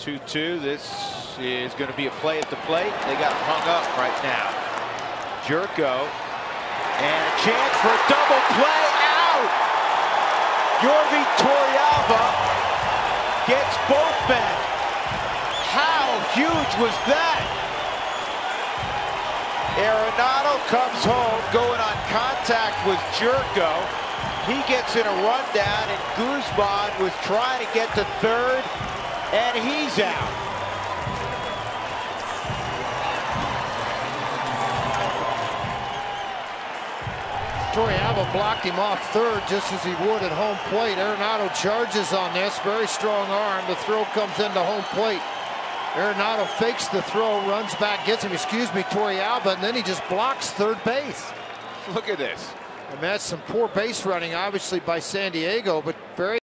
2-2. This is going to be a play at the plate. They got hung up right now. Gyorko, and a chance for a double play out. Yorvit Torrealba gets both back. How huge was that? Arenado comes home, going on contact with Gyorko. He gets in a rundown, and Guzman was trying to get to third, and he's out. Torrealba blocked him off third just as he would at home plate. Arenado charges on this. Very strong arm. The throw comes into home plate. Arenado fakes the throw, runs back, gets him, Torrealba, and then he just blocks third base. Look at this. And that's some poor base running, obviously, by San Diego, but very